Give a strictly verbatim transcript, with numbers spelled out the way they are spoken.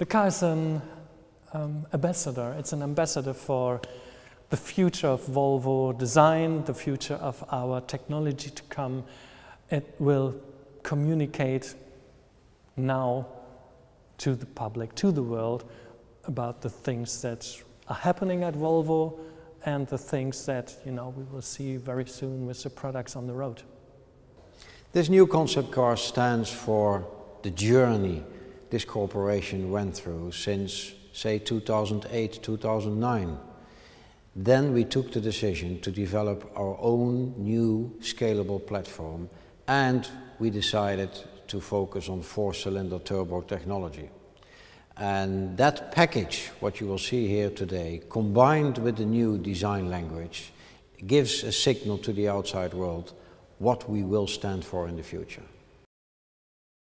The car is an um, ambassador. It's an ambassador for the future of Volvo design, the future of our technology to come. It will communicate now to the public, to the world, about the things that are happening at Volvo and the things that, you know, we will see very soon with the products on the road. This new concept car stands for the journey this corporation went through since, say, two thousand eight, two thousand nine. Then we took the decision to develop our own new scalable platform, and we decided to focus on four-cylinder turbo technology. And that package, what you will see here today, combined with the new design language, gives a signal to the outside world what we will stand for in the future.